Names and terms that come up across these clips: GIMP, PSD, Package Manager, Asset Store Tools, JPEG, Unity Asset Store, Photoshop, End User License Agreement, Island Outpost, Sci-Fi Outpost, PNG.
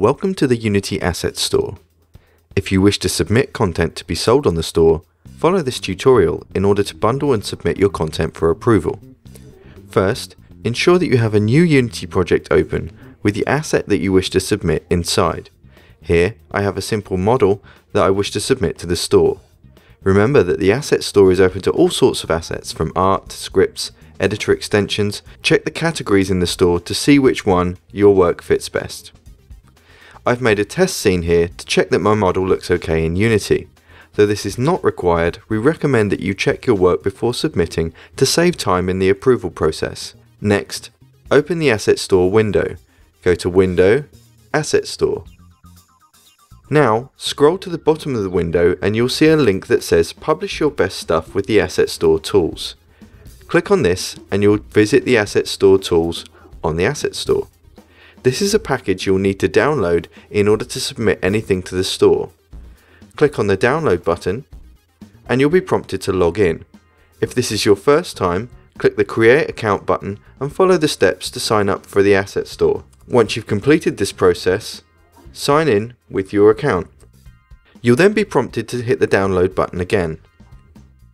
Welcome to the Unity Asset Store. If you wish to submit content to be sold on the store, follow this tutorial in order to bundle and submit your content for approval. First, ensure that you have a new Unity project open with the asset that you wish to submit inside. Here, I have a simple model that I wish to submit to the store. Remember that the Asset Store is open to all sorts of assets, from art to scripts, editor extensions. Check the categories in the store to see which one your work fits best. I've made a test scene here to check that my model looks okay in Unity. Though this is not required, we recommend that you check your work before submitting to save time in the approval process. Next, open the Asset Store window. Go to Window, Asset Store. Now, scroll to the bottom of the window and you'll see a link that says Publish Your Best Stuff with the Asset Store Tools. Click on this and you'll visit the Asset Store Tools on the Asset Store. This is a package you'll need to download in order to submit anything to the store. Click on the download button and you'll be prompted to log in. If this is your first time, click the Create Account button and follow the steps to sign up for the Asset Store. Once you've completed this process, sign in with your account. You'll then be prompted to hit the download button again.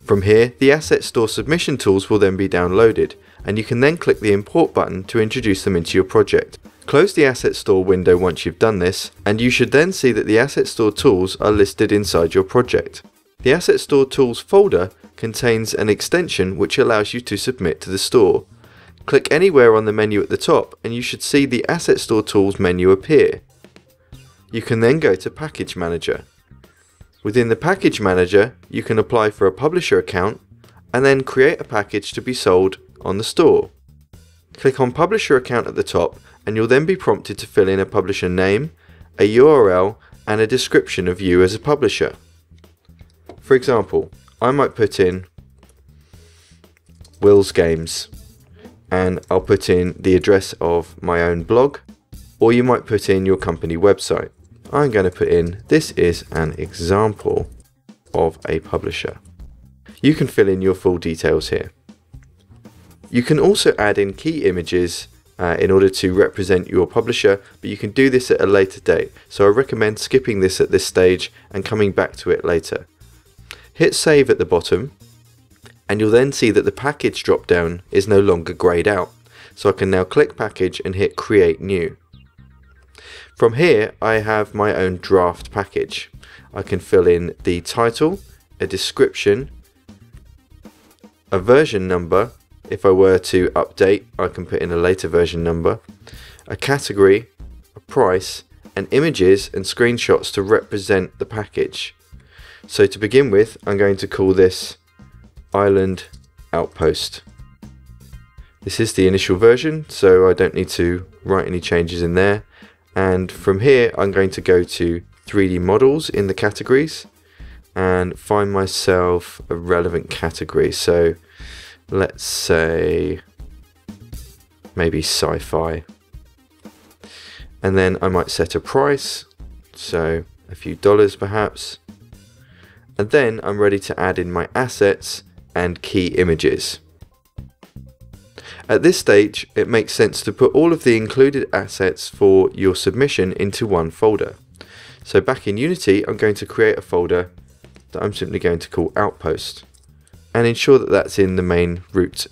From here, the Asset Store submission tools will then be downloaded, and you can then click the import button to introduce them into your project. Close the Asset Store window once you've done this, and you should then see that the Asset Store tools are listed inside your project. The Asset Store tools folder contains an extension which allows you to submit to the store. Click anywhere on the menu at the top and you should see the Asset Store Tools menu appear. You can then go to Package Manager. Within the Package Manager, you can apply for a publisher account and then create a package to be sold on the store. Click on Publisher Account at the top and you'll then be prompted to fill in a publisher name, a URL and a description of you as a publisher. For example, I might put in Will's Games, and I'll put in the address of my own blog, or you might put in your company website. I'm going to put in, this is an example of a publisher. You can fill in your full details here. You can also add in key images in order to represent your publisher, but you can do this at a later date, so I recommend skipping this at this stage and coming back to it later. Hit save at the bottom, and you'll then see that the package drop-down is no longer greyed out, so I can now click package and hit create new. From here I have my own draft package. I can fill in the title, a description, a version number. If I were to update, I can put in a later version number, a category, a price, and images and screenshots to represent the package. So to begin with, I'm going to call this Island Outpost. This is the initial version, so I don't need to write any changes in there. And from here, I'm going to go to 3D models in the categories and find myself a relevant category. So let's say maybe sci-fi. And then I might set a price, so a few dollars perhaps. And then I'm ready to add in my assets and key images. At this stage, it makes sense to put all of the included assets for your submission into one folder. So back in Unity, I'm going to create a folder that I'm simply going to call Outpost and ensure that that's in the main root.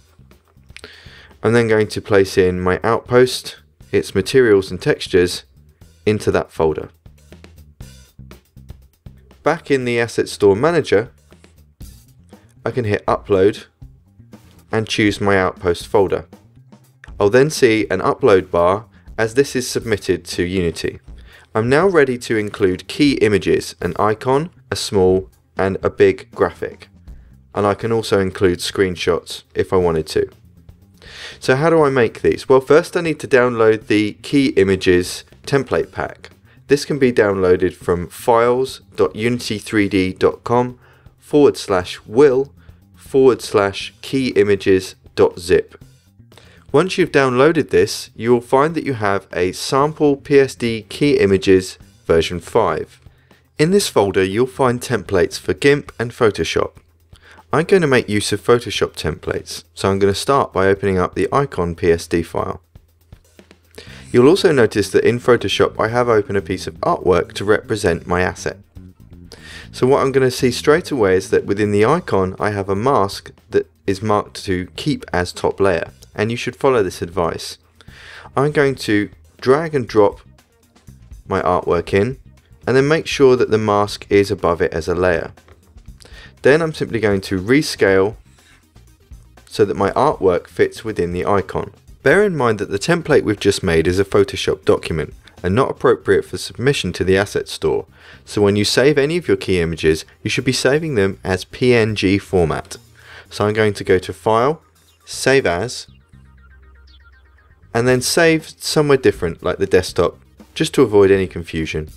I'm then going to place in my Outpost, its materials and textures into that folder. Back in the Asset Store Manager, I can hit upload and choose my Outpost folder. I'll then see an upload bar as this is submitted to Unity. I'm now ready to include key images, an icon, a small and a big graphic. And I can also include screenshots if I wanted to. So how do I make these? Well, first I need to download the key images template pack. This can be downloaded from files.unity3d.com/will/keyimages.zip. Once you've downloaded this, you will find that you have a sample PSD key images version 5. In this folder, you'll find templates for GIMP and Photoshop. I'm going to make use of Photoshop templates, so I'm going to start by opening up the icon PSD file. You'll also notice that in Photoshop I have opened a piece of artwork to represent my asset. So what I'm going to see straight away is that within the icon I have a mask that is marked to keep as top layer, and you should follow this advice. I'm going to drag and drop my artwork in and then make sure that the mask is above it as a layer. Then I'm simply going to rescale so that my artwork fits within the icon. Bear in mind that the template we've just made is a Photoshop document and not appropriate for submission to the Asset Store. So when you save any of your key images, you should be saving them as PNG format. So I'm going to go to File, Save As, and then save somewhere different like the desktop, just to avoid any confusion.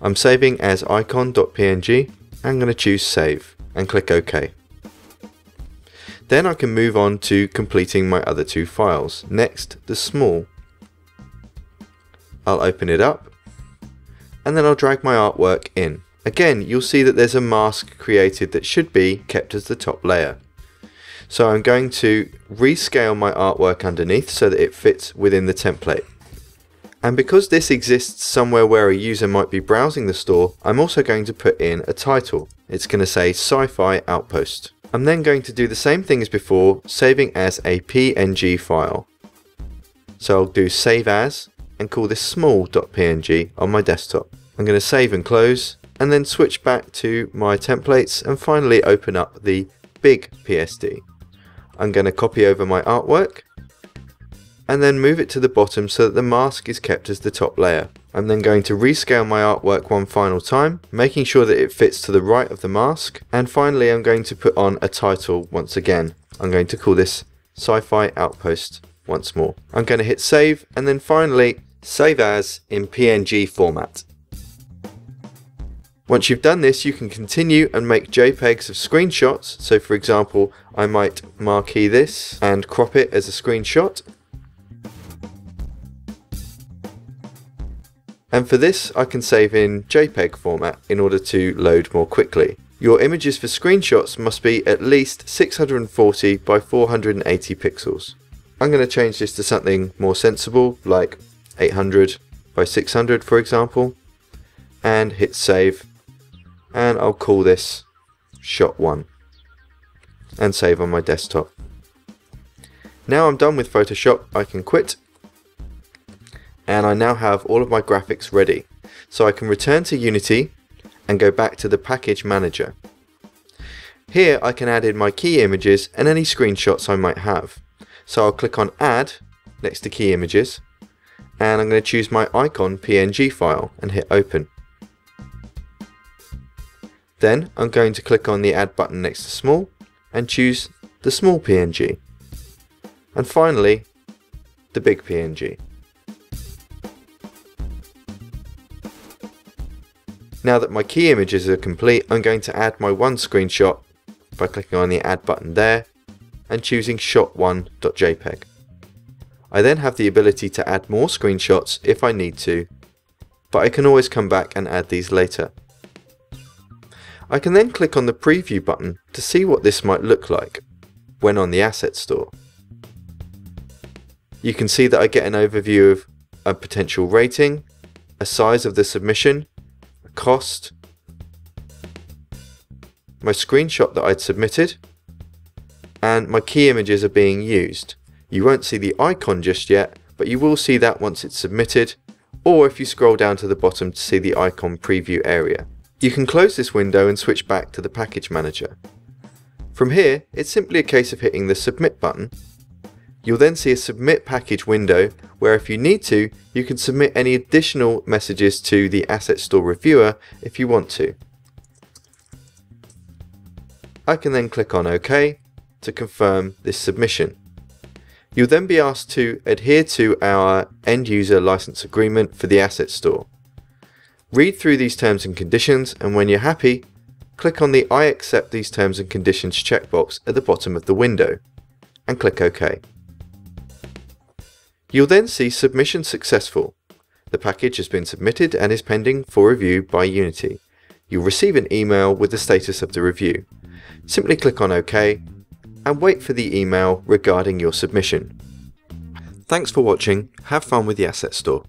I'm saving as icon.png. I'm going to choose Save and click OK. Then I can move on to completing my other two files. Next, the small. I'll open it up and then I'll drag my artwork in. Again, you'll see that there's a mask created that should be kept as the top layer. So I'm going to rescale my artwork underneath so that it fits within the template. And because this exists somewhere where a user might be browsing the store, I'm also going to put in a title. It's going to say Sci-Fi Outpost. I'm then going to do the same thing as before, saving as a PNG file. So I'll do Save As and call this small.png on my desktop. I'm going to save and close and then switch back to my templates and finally open up the big PSD. I'm going to copy over my artwork and then move it to the bottom so that the mask is kept as the top layer. I'm then going to rescale my artwork one final time, making sure that it fits to the right of the mask. And finally, I'm going to put on a title once again. I'm going to call this Sci-Fi Outpost once more. I'm going to hit save and then finally save as in PNG format. Once you've done this, you can continue and make JPEGs of screenshots. So for example, I might marquee this and crop it as a screenshot. And for this, I can save in JPEG format in order to load more quickly. Your images for screenshots must be at least 640 by 480 pixels. I'm going to change this to something more sensible, like 800 by 600, for example, and hit save. And I'll call this Shot 1 and save on my desktop. Now I'm done with Photoshop, I can quit. And I now have all of my graphics ready. So I can return to Unity and go back to the Package Manager. Here I can add in my key images and any screenshots I might have. So I'll click on Add next to Key Images and I'm going to choose my icon PNG file and hit Open. Then I'm going to click on the Add button next to Small and choose the small PNG. And finally, the big PNG. Now that my key images are complete, I'm going to add my one screenshot by clicking on the Add button there and choosing shot1.jpg. I then have the ability to add more screenshots if I need to, but I can always come back and add these later. I can then click on the Preview button to see what this might look like when on the Asset Store. You can see that I get an overview of a potential rating, a size of the submission, cost, my screenshot that I'd submitted, and my key images are being used. You won't see the icon just yet, but you will see that once it's submitted, or if you scroll down to the bottom to see the icon preview area. You can close this window and switch back to the Package Manager. From here, it's simply a case of hitting the Submit button. You'll then see a Submit Package window where if you need to, you can submit any additional messages to the Asset Store reviewer if you want to. I can then click on OK to confirm this submission. You'll then be asked to adhere to our End User License Agreement for the Asset Store. Read through these terms and conditions, and when you're happy, click on the I accept these terms and conditions checkbox at the bottom of the window and click OK. You'll then see Submission Successful. The package has been submitted and is pending for review by Unity. You'll receive an email with the status of the review. Simply click on OK and wait for the email regarding your submission. Thanks for watching, have fun with the Asset Store.